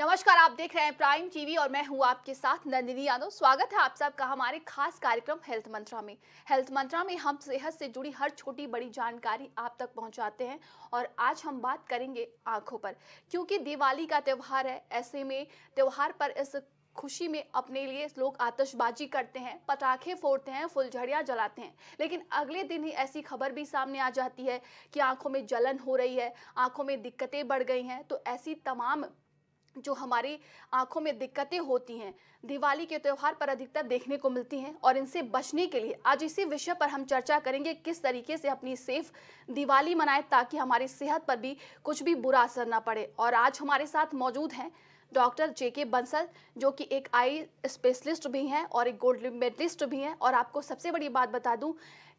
नमस्कार, आप देख रहे हैं प्राइम टीवी और मैं हूं आपके साथ नंदिनी यादव। स्वागत है आप सबका हमारे खास कार्यक्रम हेल्थ मंत्रा में। हेल्थ मंत्रा में हम सेहत से जुड़ी हर छोटी बड़ी जानकारी आप तक पहुंचाते हैं और आज हम बात करेंगे आंखों पर, क्योंकि दिवाली का त्यौहार है। ऐसे में त्यौहार पर इस खुशी में अपने लिए लोग आतिशबाजी करते हैं, पटाखे फोड़ते हैं, फुलझड़ियाँ जलाते हैं, लेकिन अगले दिन ही ऐसी खबर भी सामने आ जाती है कि आंखों में जलन हो रही है, आंखों में दिक्कतें बढ़ गई हैं। तो ऐसी तमाम जो हमारी आंखों में दिक्कतें होती हैं दिवाली के त्यौहार पर अधिकतर देखने को मिलती हैं, और इनसे बचने के लिए आज इसी विषय पर हम चर्चा करेंगे किस तरीके से अपनी सेफ दिवाली मनाएं ताकि हमारी सेहत पर भी कुछ भी बुरा असर ना पड़े। और आज हमारे साथ मौजूद हैं डॉ. जे. के. बंसल, जो कि एक आई स्पेशलिस्ट भी हैं और एक गोल्ड मेडलिस्ट भी हैं। और आपको सबसे बड़ी बात बता दूँ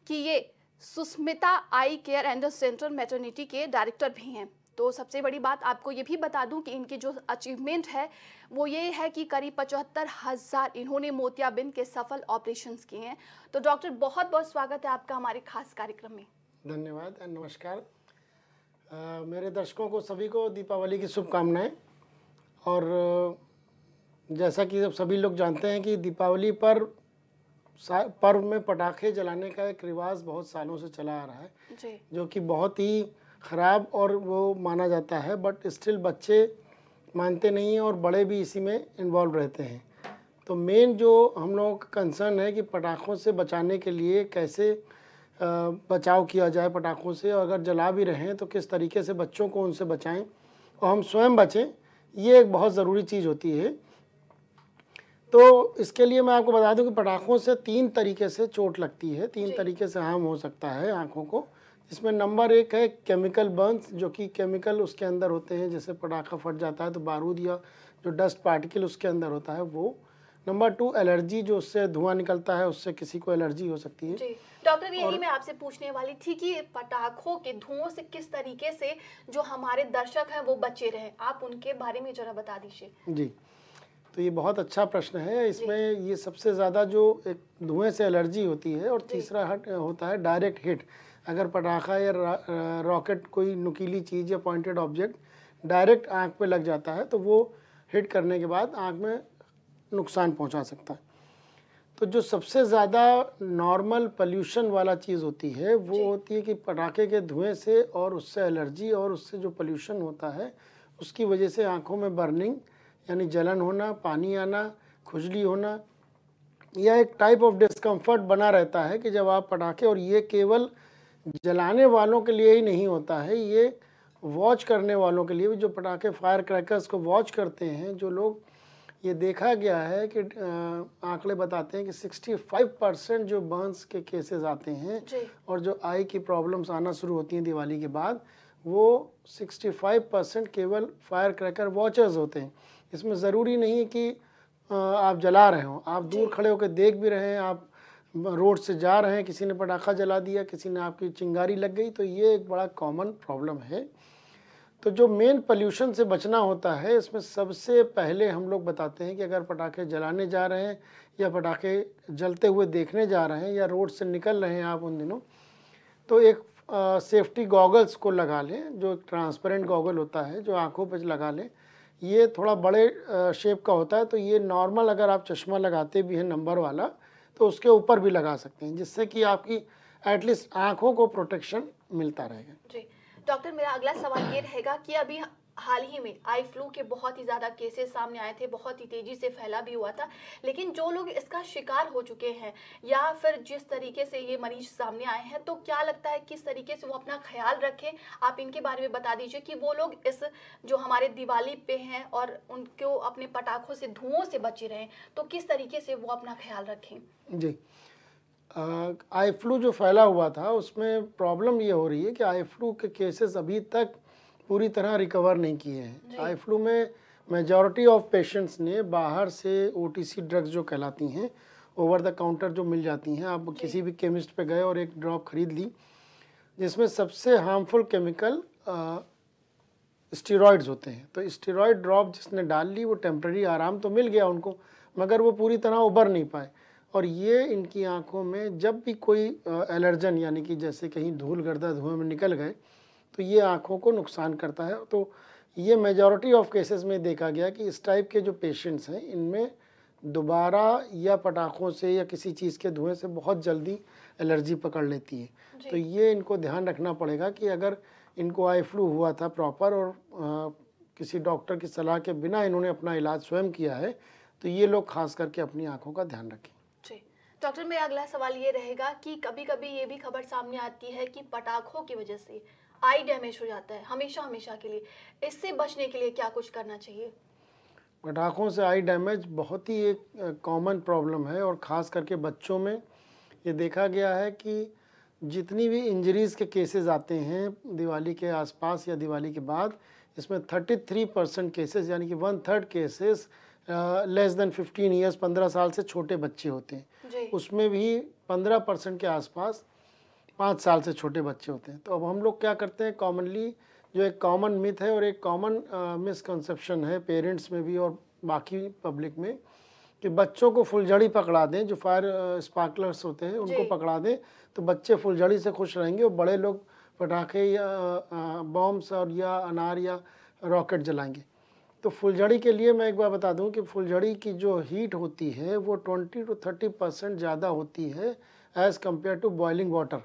कि ये Sushmita eye care and central maternity के डायरेक्टर भी हैं। तो सबसे बड़ी बात आपको ये भी बता दूं कि इनकी जो अचीवमेंट है वो ये है कि करीब 75,000 इन्होंने मोतियाबिंद के सफल ऑपरेशंस किए हैं। तो डॉक्टर, बहुत बहुत स्वागत है आपका हमारे खास कार्यक्रम में। धन्यवाद। नमस्कार मेरे दर्शकों को, सभी को दीपावली की शुभकामनाएं। और जैसा कि सब सभी लोग जानते हैं कि दीपावली पर पर्व में पटाखे जलाने का एक रिवाज बहुत सालों से चला आ रहा है जी। जो कि बहुत ही ख़राब और वो माना जाता है, बट स्टिल बच्चे मानते नहीं हैं और बड़े भी इसी में इन्वॉल्व रहते हैं। तो मेन जो हम लोगों का कंसर्न है कि पटाखों से बचाने के लिए कैसे बचाव किया जाए पटाखों से, और अगर जला भी रहे हैं तो किस तरीके से बच्चों को उनसे बचाएं और हम स्वयं बचें, ये एक बहुत ज़रूरी चीज़ होती है। तो इसके लिए मैं आपको बता दूं कि पटाखों से 3 तरीके से चोट लगती है, 3 तरीके से हार्म हो सकता है आँखों को। इसमें नंबर 1 है केमिकल बर्न्स, जो कि केमिकल उसके अंदर होते हैं। जैसे पटाखा फट जाता है तो बारूद या जो डस्ट पार्टिकल उसके अंदर होता है वो। नंबर 2 एलर्जी, जो उससे धुआं निकलता है, उससे किसी को एलर्जी हो सकती है। डॉक्टर, यही मैं आपसे पूछने वाली थी कि पटाखों के धुओं से किस तरीके से जो हमारे दर्शक हैं वो बचे रहे, आप उनके बारे में जरा बता दीजिए। जी, तो ये बहुत अच्छा प्रश्न है। इसमें ये सबसे ज़्यादा जो एक धुएँ से एलर्जी होती है, और तीसरा होता है डायरेक्ट हिट। अगर पटाखा या रॉकेट कोई नुकीली चीज़ या पॉइंटेड ऑब्जेक्ट डायरेक्ट आंख पे लग जाता है तो वो हिट करने के बाद आंख में नुकसान पहुंचा सकता है। तो जो सबसे ज़्यादा नॉर्मल पोल्यूशन वाला चीज़ होती है वो होती है कि पटाखे के धुएं से और उससे एलर्जी और उससे जो पोल्यूशन होता है उसकी वजह से आंखों में बर्निंग यानी जलन होना, पानी आना, खुजली होना, या एक टाइप ऑफ डिस्कम्फर्ट बना रहता है कि जब आप पटाखे, और ये केवल जलाने वालों के लिए ही नहीं होता है, ये वॉच करने वालों के लिए भी। जो पटाखे फायर क्रैकर्स को वॉच करते हैं जो लोग, ये देखा गया है कि आंकड़े बताते हैं कि 65% जो बर्न्स के केसेस आते हैं और जो आई की प्रॉब्लम्स आना शुरू होती हैं दिवाली के बाद, वो 65% केवल फायर क्रैकर वॉचर्स होते हैं। इसमें ज़रूरी नहीं कि आप जला रहे हो, आप दूर खड़े होकर देख भी रहे हैं, आप रोड से जा रहे हैं, किसी ने पटाखा जला दिया, किसी ने आपकी चिंगारी लग गई, तो ये एक बड़ा कॉमन प्रॉब्लम है। तो जो मेन पोल्यूशन से बचना होता है, इसमें सबसे पहले हम लोग बताते हैं कि अगर पटाखे जलाने जा रहे हैं या पटाखे जलते हुए देखने जा रहे हैं या रोड से निकल रहे हैं आप उन दिनों, तो एक सेफ्टी गॉगल्स को लगा लें, जो ट्रांसपेरेंट गॉगल होता है जो आँखों पर लगा लें। ये थोड़ा बड़े शेप का होता है, तो ये नॉर्मल अगर आप चश्मा लगाते भी हैं नंबर वाला तो उसके ऊपर भी लगा सकते हैं, जिससे कि आपकी एटलीस्ट आंखों को प्रोटेक्शन मिलता रहेगा। जी डॉक्टर, मेरा अगला सवाल ये रहेगा कि अभी हाल ही में आई फ्लू के बहुत ही ज़्यादा केसेस सामने आए थे, बहुत ही तेज़ी से फैला भी हुआ था, लेकिन जो लोग इसका शिकार हो चुके हैं या फिर जिस तरीके से ये मरीज सामने आए हैं, तो क्या लगता है किस तरीके से वो अपना ख्याल रखें, आप इनके बारे में बता दीजिए कि वो लोग इस जो हमारे दिवाली पे हैं और उनको अपने पटाखों से धुओं से बचे रहें, तो किस तरीके से वो अपना ख्याल रखें। जी, आई फ्लू जो फैला हुआ था उसमें प्रॉब्लम ये हो रही है कि आई फ्लू के केसेस अभी तक पूरी तरह रिकवर नहीं किए हैं। आई फ्लू में मेजॉरिटी ऑफ पेशेंट्स ने बाहर से ओटीसी ड्रग्स जो कहलाती हैं, ओवर द काउंटर जो मिल जाती हैं, आप किसी भी केमिस्ट पे गए और एक ड्रॉप खरीद ली, जिसमें सबसे हार्मफुल केमिकल स्टेरॉइड्स होते हैं। तो स्टेरॉइड ड्रॉप जिसने डाल ली वो टेम्प्रेरी आराम तो मिल गया उनको, मगर वो पूरी तरह उभर नहीं पाए, और ये इनकी आँखों में जब भी कोई एलर्जन यानी कि जैसे कहीं धूल गर्दा धुएँ में निकल गए तो ये आँखों को नुकसान करता है। तो ये मेजॉरिटी ऑफ केसेस में देखा गया कि इस टाइप के जो पेशेंट्स हैं इनमें दोबारा या पटाखों से या किसी चीज़ के धुएं से बहुत जल्दी एलर्जी पकड़ लेती है। तो ये इनको ध्यान रखना पड़ेगा कि अगर इनको आई फ्लू हुआ था प्रॉपर और किसी डॉक्टर की सलाह के बिना इन्होंने अपना इलाज स्वयं किया है तो ये लोग खास करके अपनी आंखों का ध्यान रखें। जी डॉक्टर, मेरा अगला सवाल ये रहेगा कि कभी कभी ये भी खबर सामने आती है कि पटाखों की वजह से आई डैमेज हो जाता है हमेशा हमेशा के लिए, इससे बचने के लिए क्या कुछ करना चाहिए? पटाखों से आई डैमेज बहुत ही एक कॉमन प्रॉब्लम है और ख़ास करके बच्चों में ये देखा गया है कि जितनी भी इंजरीज़ के केसेस आते हैं दिवाली के आसपास या दिवाली के बाद, इसमें 33% केसेस यानी कि 1/3 केसेस लेस देन 15 ईयर्स 15 साल से छोटे बच्चे होते हैं। उसमें भी 15% के आसपास 5 साल से छोटे बच्चे होते हैं। तो अब हम लोग क्या करते हैं, कॉमनली जो एक कॉमन मिथ है और एक कॉमन मिसकंसेप्शन है पेरेंट्स में भी और बाकी पब्लिक में कि बच्चों को फुलझड़ी पकड़ा दें, जो फायर स्पार्कलर्स होते हैं उनको पकड़ा दें तो बच्चे फुलझड़ी से खुश रहेंगे और बड़े लोग पटाखे या बॉम्ब्स और या अनार या रॉकेट जलाएंगे। तो फुलझड़ी के लिए मैं एक बार बता दूं कि फुलझड़ी की जो हीट होती है वो 20 to 30% ज़्यादा होती है as compare to boiling water.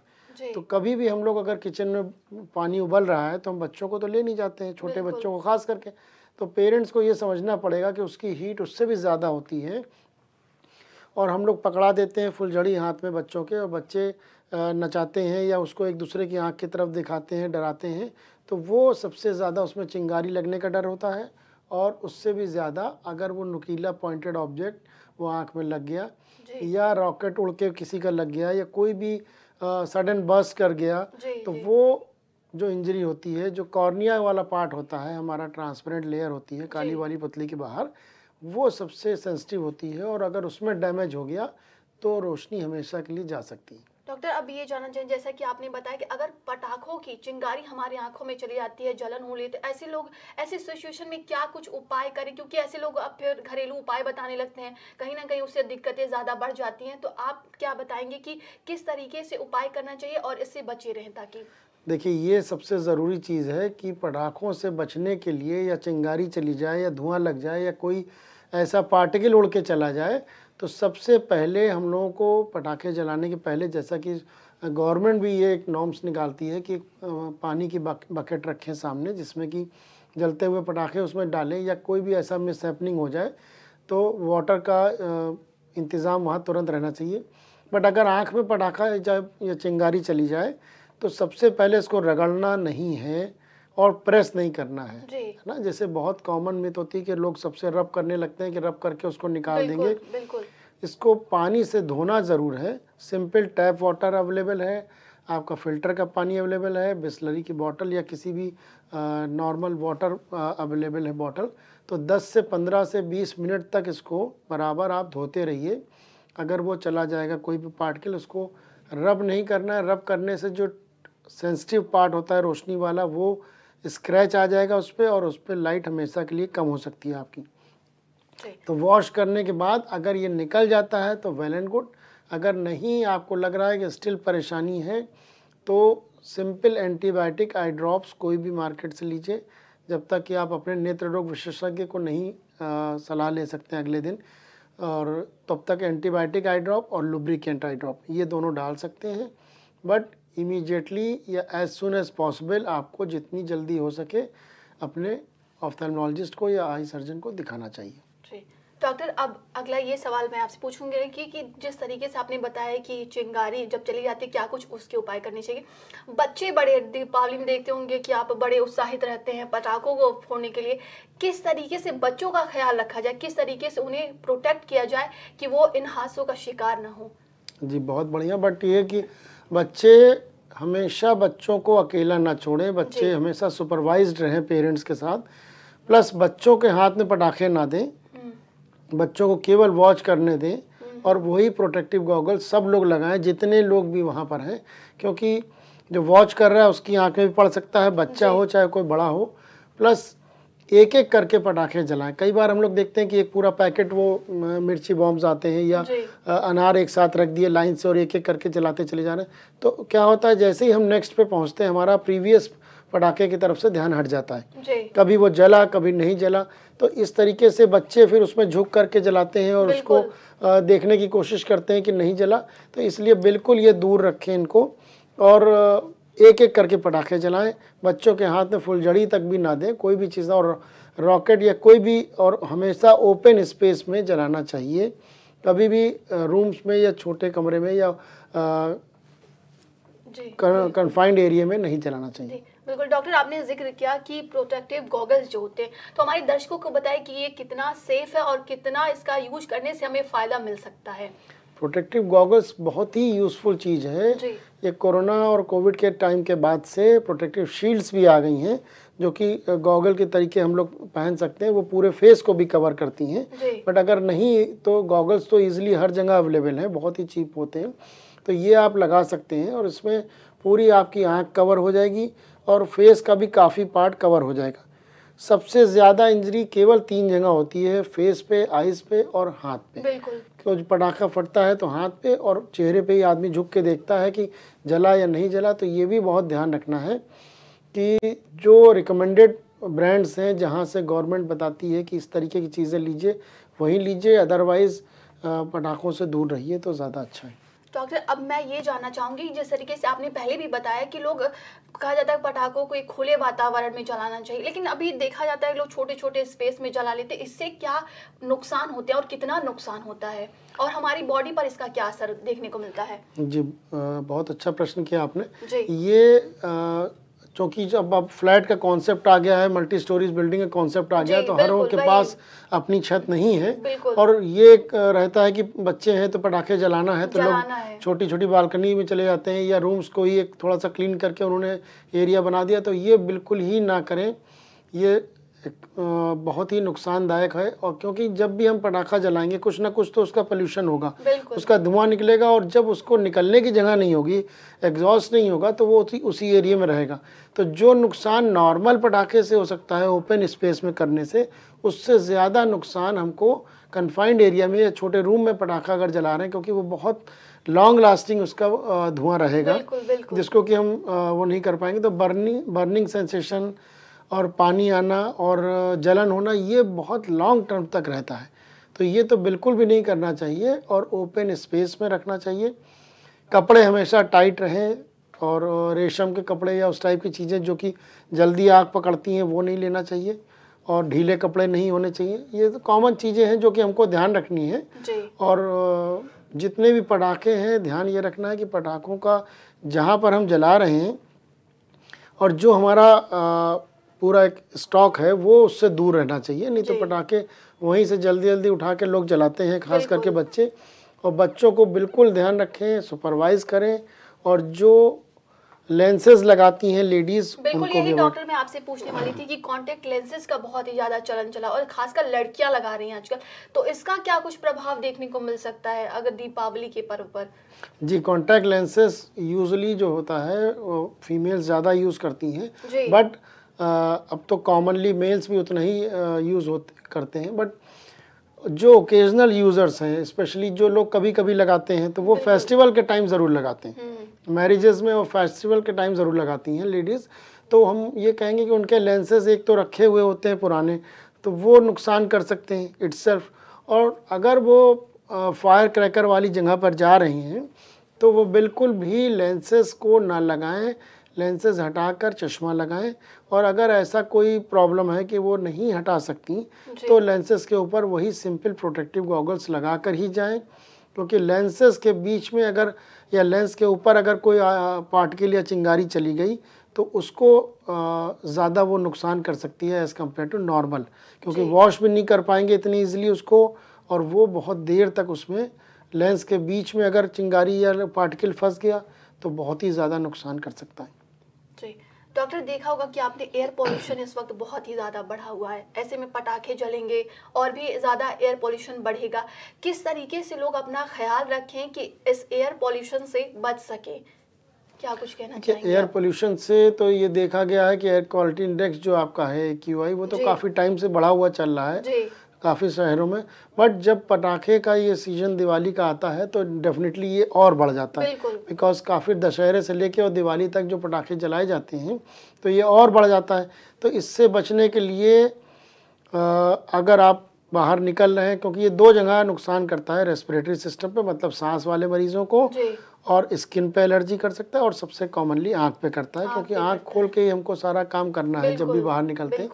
तो कभी भी हम लोग अगर किचन में पानी उबल रहा है तो हम बच्चों को तो ले नहीं जाते हैं, छोटे बच्चों को खास करके। तो पेरेंट्स को ये समझना पड़ेगा कि उसकी हीट उससे भी ज़्यादा होती है और हम लोग पकड़ा देते हैं फुलझड़ी हाथ में बच्चों के और बच्चे नचाते हैं या उसको एक दूसरे की आंख की तरफ दिखाते हैं, डराते हैं। तो वो सबसे ज़्यादा उसमें चिंगारी लगने का डर होता है और उससे भी ज़्यादा अगर वो नुकीला पॉइंटेड ऑब्जेक्ट वो आँख में लग गया या रॉकेट उड़ के किसी का लग गया या कोई भी सडन बर्स्ट कर गया तो वो जो इंजरी होती है, जो कॉर्निया वाला पार्ट होता है हमारा, ट्रांसपेरेंट लेयर होती है काली वाली पतली के बाहर, वो सबसे सेंसिटिव होती है और अगर उसमें डैमेज हो गया तो रोशनी हमेशा के लिए जा सकती है। डॉक्टर, अब ये जानना चाहिए जैसा कि आपने बताया कि अगर पटाखों की चिंगारी हमारी आंखों में चली जाती है, जलन हो रही, तो ऐसे लोग ऐसे सिचुएशन में क्या कुछ उपाय करें? क्योंकि ऐसे लोग अब फिर घरेलू उपाय बताने लगते हैं, कहीं ना कहीं उससे दिक्कतें ज़्यादा बढ़ जाती हैं। तो आप क्या बताएंगे कि किस तरीके से उपाय करना चाहिए और इससे बचे रहें? ताकि देखिए, ये सबसे ज़रूरी चीज़ है कि पटाखों से बचने के लिए या चिंगारी चली जाए या धुआं लग जाए या कोई ऐसा पार्टिकल उड़ के चला जाए तो सबसे पहले हम लोगों को पटाखे जलाने के पहले, जैसा कि गवर्नमेंट भी ये एक नॉर्म्स निकालती है कि पानी की बकेट रखें सामने जिसमें कि जलते हुए पटाखे उसमें डालें या कोई भी ऐसा मिसहैपनिंग हो जाए तो वाटर का इंतज़ाम वहाँ तुरंत रहना चाहिए। बट अगर आँख में पटाखा या चिंगारी चली जाए तो सबसे पहले इसको रगड़ना नहीं है और प्रेस नहीं करना है, ना? जैसे बहुत कॉमन मिथ होती है कि लोग सबसे रब करने लगते हैं कि रब करके उसको निकाल देंगे। बिल्कुल। इसको पानी से धोना ज़रूर है। सिंपल टैप वाटर अवेलेबल है, आपका फ़िल्टर का पानी अवेलेबल है, बिस्लरी की बोतल या किसी भी नॉर्मल वाटर अवेलेबल है बॉटल। तो 10 से 15 से 20 मिनट तक इसको बराबर आप धोते रहिए। अगर वो चला जाएगा कोई भी पार्टिकल, उसको रब नहीं करना है। रब करने से जो सेंसिटिव पार्ट होता है रोशनी वाला, वो स्क्रैच आ जाएगा उस पर और उस पर लाइट हमेशा के लिए कम हो सकती है आपकी। तो वॉश करने के बाद अगर ये निकल जाता है तो वेल एंड गुड। अगर नहीं, आपको लग रहा है कि स्टिल परेशानी है, तो सिंपल एंटीबायोटिक आई ड्रॉप्स कोई भी मार्केट से लीजिए जब तक कि आप अपने नेत्र रोग विशेषज्ञ को नहीं सलाह ले सकते हैं अगले दिन, और तब तक एंटीबायोटिक आई ड्रॉप और लुब्रिकेंट आई ड्रॉप ये दोनों डाल सकते हैं। बट इमीडिएटली या एज सुन एज पॉसिबल आपको जितनी जल्दी हो सके अपने ऑफ्थेल्मोलॉजिस्ट को या आई सर्जन को दिखाना चाहिए। डॉक्टर, अब अगला ये सवाल मैं आपसे पूछूंगी कि जिस तरीके से आपने बताया कि चिंगारी जब चली जाती है क्या कुछ उसके उपाय करने चाहिए? बच्चे बड़े दीपावली में देखते होंगे कि आप बड़े उत्साहित रहते हैं पटाखों को फोड़ने के लिए। किस तरीके से बच्चों का ख्याल रखा जाए, किस तरीके से उन्हें प्रोटेक्ट किया जाए कि वो इन हादसों का शिकार ना हो? जी बहुत बढ़िया। बट ये कि बच्चे हमेशा, बच्चों को अकेला ना छोड़ें, बच्चे हमेशा सुपरवाइज्ड रहें पेरेंट्स के साथ, प्लस बच्चों के हाथ में पटाखे ना दें, बच्चों को केवल वॉच करने दें और वही प्रोटेक्टिव गॉगल सब लोग लगाएं जितने लोग भी वहाँ पर हैं, क्योंकि जो वॉच कर रहा है उसकी आँख में भी पड़ सकता है, बच्चा हो चाहे कोई बड़ा हो। प्लस एक एक करके पटाखे जलाएं। कई बार हम लोग देखते हैं कि एक पूरा पैकेट वो मिर्ची बॉम्ब्स आते हैं या अनार एक साथ रख दिए लाइन से और एक एक करके जलाते चले जा रहे हैं। तो क्या होता है, जैसे ही हम नेक्स्ट पे पहुंचते हैं हमारा प्रीवियस पटाखे की तरफ से ध्यान हट जाता है, कभी वो जला कभी नहीं जला, तो इस तरीके से बच्चे फिर उसमें झुक करके जलाते हैं और उसको देखने की कोशिश करते हैं कि नहीं जला, तो इसलिए बिल्कुल ये दूर रखें इनको और एक एक करके पटाखे जलाएं। बच्चों के हाथ में फुलझड़ी तक भी ना दें, कोई भी चीज़ और रॉकेट या कोई भी, और हमेशा ओपन स्पेस में जलाना चाहिए। कभी भी रूम्स में या छोटे कमरे में या कन्फाइंड एरिया में नहीं जलाना चाहिए। बिल्कुल डॉक्टर, आपने जिक्र किया कि प्रोटेक्टिव गॉगल्स जो होते हैं, तो हमारे दर्शकों को बताएं कि ये कितना सेफ है और कितना इसका यूज करने से हमें फ़ायदा मिल सकता है। प्रोटेक्टिव गॉगल्स बहुत ही यूज़फुल चीज़ है। ये कोरोना और कोविड के टाइम के बाद से प्रोटेक्टिव शील्ड्स भी आ गई हैं, जो कि गॉगल के तरीके हम लोग पहन सकते हैं, वो पूरे फेस को भी कवर करती हैं। बट अगर नहीं तो गॉगल्स तो ईजिली हर जगह अवेलेबल हैं, बहुत ही चीप होते हैं, तो ये आप लगा सकते हैं और इसमें पूरी आपकी आँख कवर हो जाएगी और फेस का भी काफ़ी पार्ट कवर हो जाएगा। सबसे ज़्यादा इंजरी केवल 3 जगह होती है, फेस पे, आइज़ पे और हाथ पे। बिल्कुल, क्योंकि पटाखा फटता है तो हाथ पे और चेहरे पे ही आदमी झुक के देखता है कि जला या नहीं जला। तो ये भी बहुत ध्यान रखना है कि जो रिकमेंडेड ब्रांड्स हैं, जहाँ से गवर्नमेंट बताती है कि इस तरीके की चीज़ें लीजिए, वहीं लीजिए, अदरवाइज़ पटाखों से दूर रहिए तो ज़्यादा अच्छा है। डॉक्टर, अब मैं ये जानना चाहूँगी, जिस तरीके से आपने पहले भी बताया कि लोग, कहा जाता है पटाखों को एक खुले वातावरण में जलाना चाहिए, लेकिन अभी देखा जाता है लोग छोटे छोटे स्पेस में जला लेते हैं, इससे क्या नुकसान होते हैं और कितना नुकसान होता है और हमारी बॉडी पर इसका क्या असर देखने को मिलता है? जी, बहुत अच्छा प्रश्न किया आपने। ये क्योंकि जब अब फ्लैट का कॉन्सेप्ट आ गया है, मल्टी स्टोरीज बिल्डिंग का कॉन्सेप्ट आ गया है, तो हर एक के पास अपनी छत नहीं है और ये रहता है कि बच्चे हैं तो पटाखे जलाना है, तो लोग छोटी छोटी बालकनी में चले जाते हैं या रूम्स को ही एक थोड़ा सा क्लीन करके उन्होंने एरिया बना दिया, तो ये बिल्कुल ही ना करें। ये बहुत ही नुकसानदायक है और क्योंकि जब भी हम पटाखा जलाएंगे कुछ ना कुछ तो उसका पोल्यूशन होगा, उसका धुआं निकलेगा और जब उसको निकलने की जगह नहीं होगी, एग्जॉस्ट नहीं होगा, तो वो उसी एरिया में रहेगा। तो जो नुकसान नॉर्मल पटाखे से हो सकता है ओपन स्पेस में करने से, उससे ज़्यादा नुकसान हमको कन्फाइंड एरिया में या छोटे रूम में पटाखा अगर जला रहे हैं, क्योंकि वो बहुत लॉन्ग लास्टिंग उसका धुआँ रहेगा। बिल्कुल। जिसको कि हम वो नहीं कर पाएंगे, तो बर्निंग सेंसेशन और पानी आना और जलन होना, ये बहुत लॉन्ग टर्म तक रहता है, तो ये तो बिल्कुल भी नहीं करना चाहिए और ओपन स्पेस में रखना चाहिए। कपड़े हमेशा टाइट रहें और रेशम के कपड़े या उस टाइप की चीज़ें जो कि जल्दी आग पकड़ती हैं वो नहीं लेना चाहिए और ढीले कपड़े नहीं होने चाहिए। ये तो कॉमन चीज़ें हैं जो कि हमको ध्यान रखनी है। और जितने भी पटाखे हैं, ध्यान ये रखना है कि पटाखों का जहाँ पर हम जला रहे हैं और जो हमारा पूरा एक स्टॉक है वो उससे दूर रहना चाहिए, नहीं तो पटाखे वहीं से जल्दी जल्दी उठा के लोग जलाते हैं, खास करके बच्चे। और बच्चों को बिल्कुल ध्यान रखें, सुपरवाइज करें और जो लेंसेज लगाती हैं लेडीज उनको भी। यही डॉक्टर मैं आपसे पूछने वाली थी कि कॉन्टेक्ट लेंसेज का बहुत ही ज़्यादा चलन चला और खासकर लड़कियां लगा रही हैं आजकल, तो इसका क्या कुछ प्रभाव देखने को मिल सकता है अगर दीपावली के पर्व पर? जी, कॉन्टेक्ट लेंसेज यूजली जो होता है फीमेल्स ज़्यादा यूज़ करती हैं, बट अब तो कॉमनली मेल्स भी उतना ही यूज़ करते हैं। बट जो ओकेजनल यूज़र्स हैं, स्पेशली जो लोग कभी कभी लगाते हैं, तो वो फेस्टिवल के टाइम ज़रूर लगाते हैं, मैरिजेज़ में वो फेस्टिवल के टाइम ज़रूर लगाती हैं लेडीज़। तो हम ये कहेंगे कि उनके लेंसेज एक तो रखे हुए होते हैं पुराने, तो वो नुकसान कर सकते हैं इट्सेल्फ, और अगर वो फायर क्रैकर वाली जगह पर जा रही हैं तो वो बिल्कुल भी लेंसेज को ना लगाएँ, लेंसेज हटाकर चश्मा लगाएं। और अगर ऐसा कोई प्रॉब्लम है कि वो नहीं हटा सकती तो लेंसेज के ऊपर वही सिंपल प्रोटेक्टिव गॉगल्स लगाकर ही जाएं, क्योंकि लेंसेज के बीच में अगर या लेंस के ऊपर अगर कोई पार्टिकल या चिंगारी चली गई तो उसको ज़्यादा वो नुकसान कर सकती है एज़ कम्पेयर टू नॉर्मल, क्योंकि वॉश भी नहीं कर पाएंगे इतनी ईजिली उसको और वो बहुत देर तक उसमें लेंस के बीच में अगर चिंगारी या पार्टिकल फंस गया तो बहुत ही ज़्यादा नुकसान कर सकता है। डॉक्टर, देखा होगा कि आपने एयर पोल्यूशन इस वक्त बहुत ही ज़्यादा बढ़ा हुआ है, ऐसे में पटाखे जलेंगे और भी ज़्यादा एयर पोल्यूशन बढ़ेगा। किस तरीके से लोग अपना ख्याल रखें कि इस एयर पोल्यूशन से बच सकें, क्या कुछ कहना चाहेंगे? एयर पोल्यूशन से तो ये देखा गया है कि एयर क्वालिटी इंडेक्स जो आपका है AQI, वो तो काफ़ी टाइम से बढ़ा हुआ चल रहा है काफ़ी शहरों में, बट जब पटाखे का ये सीजन दिवाली का आता है तो डेफिनेटली ये और बढ़ जाता है, बिकॉज काफ़ी दशहरे से लेके और दिवाली तक जो पटाखे जलाए जाते हैं तो ये और बढ़ जाता है। तो इससे बचने के लिए अगर आप बाहर निकल रहे हैं, क्योंकि ये दो जगह नुकसान करता है, रेस्पिरेटरी सिस्टम पे मतलब सांस वाले मरीजों को, और स्किन पे एलर्जी कर सकता है, और सबसे कॉमनली आँख पे करता है, क्योंकि आँख खोल के ही हमको सारा काम करना है जब भी बाहर निकलते हैं।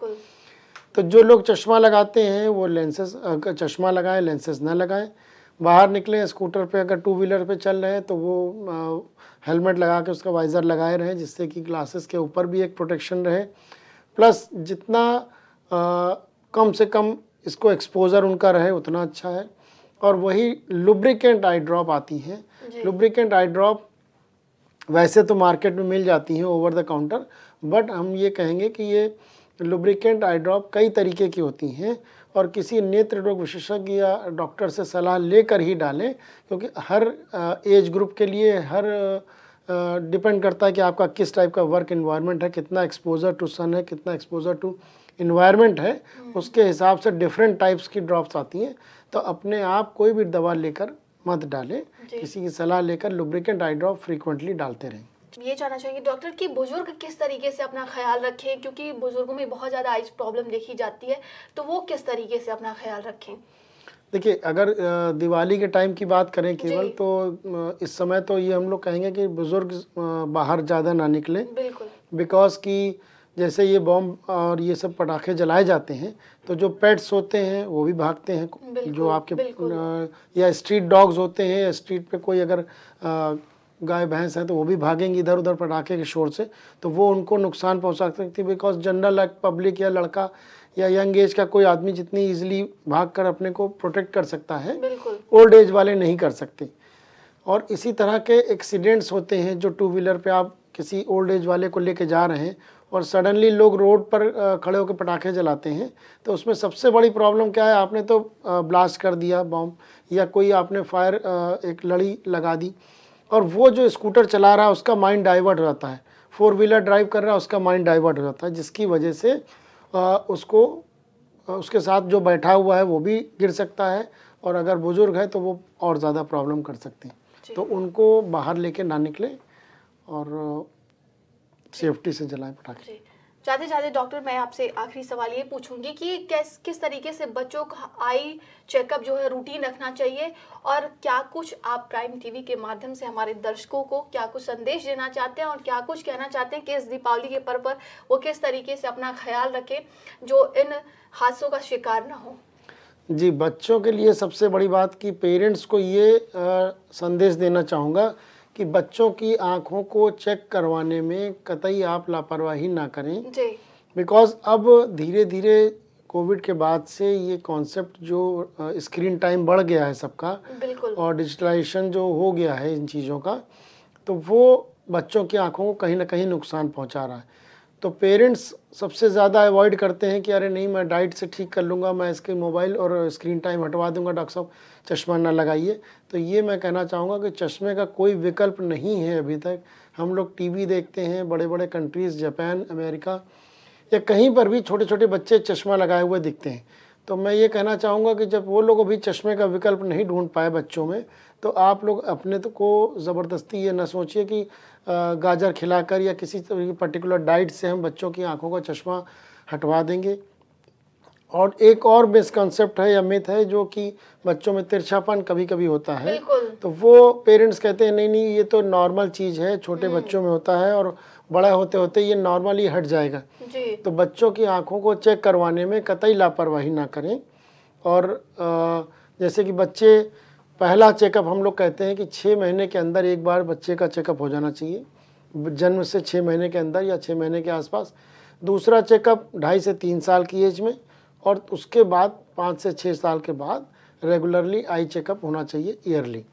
तो जो लोग चश्मा लगाते हैं वो लेंसेस, चश्मा लगाएं, लेंसेस ना लगाएं। बाहर निकलें, स्कूटर पे अगर टू व्हीलर पे चल रहे हैं तो वो हेलमेट लगा के उसका वाइजर लगाए रहें, जिससे कि ग्लासेस के ऊपर भी एक प्रोटेक्शन रहे। प्लस जितना कम से कम इसको एक्सपोजर उनका रहे उतना अच्छा है। और वही लुब्रिकेंट आई ड्रॉप आती हैं, लुब्रिकेंट आई ड्रॉप वैसे तो मार्केट में मिल जाती हैं ओवर द काउंटर, बट हम ये कहेंगे कि ये लुब्रिकेंट आई ड्रॉप कई तरीके की होती हैं और किसी नेत्र रोग विशेषज्ञ या डॉक्टर से सलाह लेकर ही डालें, क्योंकि हर एज ग्रुप के लिए, हर डिपेंड करता है कि आपका किस टाइप का वर्क इन्वायरमेंट है, कितना एक्सपोजर टू सन है, कितना एक्सपोजर टू इन्वायरमेंट है, उसके हिसाब से डिफरेंट टाइप्स की ड्रॉप्स आती हैं। तो अपने आप कोई भी दवा लेकर मत डालें, किसी की सलाह लेकर लुब्रिकेंट आई ड्रॉप फ्रीक्वेंटली डालते रहें। ये जानना चाहिए डॉक्टर कि बुजुर्ग किस तरीके से अपना ख्याल रखें, क्योंकि बुजुर्गों में बहुत ज़्यादा आइज प्रॉब्लम देखी जाती है, तो वो किस तरीके से अपना ख्याल रखें? देखिए, अगर दिवाली के टाइम की बात करें केवल, तो इस समय तो ये हम लोग कहेंगे कि बुजुर्ग बाहर ज़्यादा ना निकलें, बिकॉज कि जैसे ये बॉम्ब और ये सब पटाखे जलाए जाते हैं तो जो पेट्स होते हैं वो भी भागते हैं, जो आपके या स्ट्रीट डॉग्स होते हैं, या स्ट्रीट पे कोई अगर गाय भैंस है तो वो भी भागेंगी इधर उधर पटाखे के शोर से, तो वो उनको नुकसान पहुंचा सकती है। बिकॉज जनरल पब्लिक या लड़का या यंग एज का कोई आदमी जितनी ईजिली भागकर अपने को प्रोटेक्ट कर सकता है, ओल्ड एज वाले नहीं कर सकते। और इसी तरह के एक्सीडेंट्स होते हैं, जो टू व्हीलर पे आप किसी ओल्ड एज वाले को लेके जा रहे हैं और सडनली लोग रोड पर खड़े होकर पटाखे जलाते हैं, तो उसमें सबसे बड़ी प्रॉब्लम क्या है, आपने तो ब्लास्ट कर दिया बॉम्ब, या कोई आपने फायर एक लड़ी लगा दी, और वो जो स्कूटर चला रहा है उसका माइंड डाइवर्ट हो जाता है, फोर व्हीलर ड्राइव कर रहा है उसका माइंड डाइवर्ट हो जाता है, जिसकी वजह से उसको उसके साथ जो बैठा हुआ है वो भी गिर सकता है, और अगर बुजुर्ग है तो वो और ज़्यादा प्रॉब्लम कर सकते हैं। तो उनको बाहर लेके ना निकले और सेफ्टी से जलाएं पटाखे। जाते जाते डॉक्टर, मैं आपसे आखिरी सवाल ये पूछूंगी कि किस तरीके से बच्चों का आई चेकअप जो है रूटीन रखना चाहिए, और क्या कुछ आप प्राइम टीवी के माध्यम से हमारे दर्शकों को क्या कुछ संदेश देना चाहते हैं, और क्या कुछ कहना चाहते हैं कि इस दीपावली के पर्व पर वो किस तरीके से अपना ख्याल रखें जो इन हादसों का शिकार ना हो? जी, बच्चों के लिए सबसे बड़ी बात कि पेरेंट्स को ये संदेश देना चाहूँगा कि बच्चों की आँखों को चेक करवाने में कतई आप लापरवाही ना करें, बिकॉज अब धीरे धीरे कोविड के बाद से ये कॉन्सेप्ट जो स्क्रीन टाइम बढ़ गया है सबका, और डिजिटलाइजेशन जो हो गया है इन चीज़ों का, तो वो बच्चों की आँखों को कहीं ना कहीं नुकसान पहुंचा रहा है। तो पेरेंट्स सबसे ज़्यादा अवॉइड करते हैं कि अरे नहीं, मैं डाइट से ठीक कर लूँगा, मैं इसके मोबाइल और स्क्रीन टाइम हटवा दूँगा, डॉक्टर साहब चश्मा ना लगाइए। तो ये मैं कहना चाहूँगा कि चश्मे का कोई विकल्प नहीं है। अभी तक हम लोग टीवी देखते हैं, बड़े बड़े कंट्रीज़, जापान, अमेरिका या कहीं पर भी छोटे छोटे बच्चे चश्मा लगाए हुए दिखते हैं। तो मैं ये कहना चाहूँगा कि जब वो लोग अभी चश्मे का विकल्प नहीं ढूंढ पाए बच्चों में, तो आप लोग अपने तो को ज़बरदस्ती ये ना सोचिए कि गाजर खिलाकर या किसी पर्टिकुलर डाइट से हम बच्चों की आंखों का चश्मा हटवा देंगे। और एक और मिसकॉन्सेप्ट है या मिथ है जो कि बच्चों में तिरछापन कभी कभी होता है, तो वो पेरेंट्स कहते हैं नहीं नहीं, ये तो नॉर्मल चीज़ है, छोटे बच्चों में होता है और बड़ा होते होते ये नॉर्मली हट जाएगा। तो बच्चों की आंखों को चेक करवाने में कतई लापरवाही ना करें। और जैसे कि बच्चे पहला चेकअप हम लोग कहते हैं कि 6 महीने के अंदर एक बार बच्चे का चेकअप हो जाना चाहिए, जन्म से 6 महीने के अंदर या 6 महीने के आसपास। दूसरा चेकअप 2.5 से 3 साल की एज में, और उसके बाद 5 से 6 साल के बाद रेगुलरली आई चेकअप होना चाहिए ईयरली।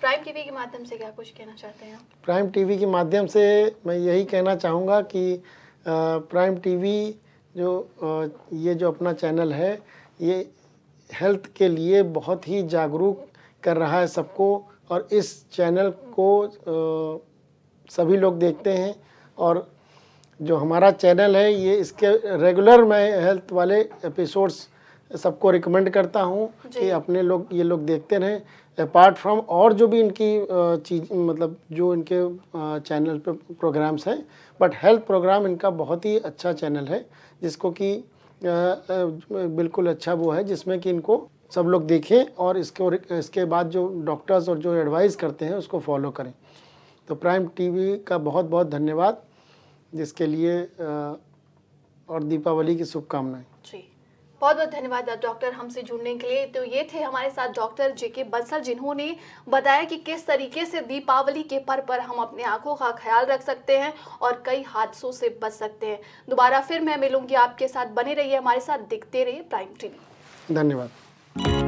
प्राइम टीवी के माध्यम से क्या कुछ कहना चाहते हैं आप? प्राइम टीवी के माध्यम से मैं यही कहना चाहूँगा कि प्राइम टीवी जो ये जो अपना चैनल है, ये हेल्थ के लिए बहुत ही जागरूक कर रहा है सबको, और इस चैनल को सभी लोग देखते हैं। और जो हमारा चैनल है, ये इसके रेगुलर मैं हेल्थ वाले एपिसोड्स सबको रिकमेंड करता हूँ कि अपने लोग ये लोग देखते रहें। अपार्ट फ्रॉम और जो भी इनकी चीज मतलब जो इनके चैनल पे प्रोग्राम्स हैं, बट हेल्थ प्रोग्राम इनका बहुत ही अच्छा चैनल है जिसको कि बिल्कुल अच्छा वो है जिसमें कि इनको सब लोग देखें और इसके बाद जो डॉक्टर्स और जो एडवाइस करते हैं उसको फॉलो करें। तो प्राइम टीवी का बहुत बहुत धन्यवाद जिसके लिए और दीपावली की शुभकामनाएं। बहुत बहुत धन्यवाद डॉक्टर हमसे जुड़ने के लिए। तो ये थे हमारे साथ डॉक्टर जे.के. बंसल जिन्होंने बताया कि किस तरीके से दीपावली के पर्व पर हम अपने आंखों का ख्याल रख सकते हैं और कई हादसों से बच सकते हैं। दोबारा फिर मैं मिलूंगी आपके साथ, बने रहिए हमारे साथ, दिखते रहिए प्राइम टीवी। धन्यवाद।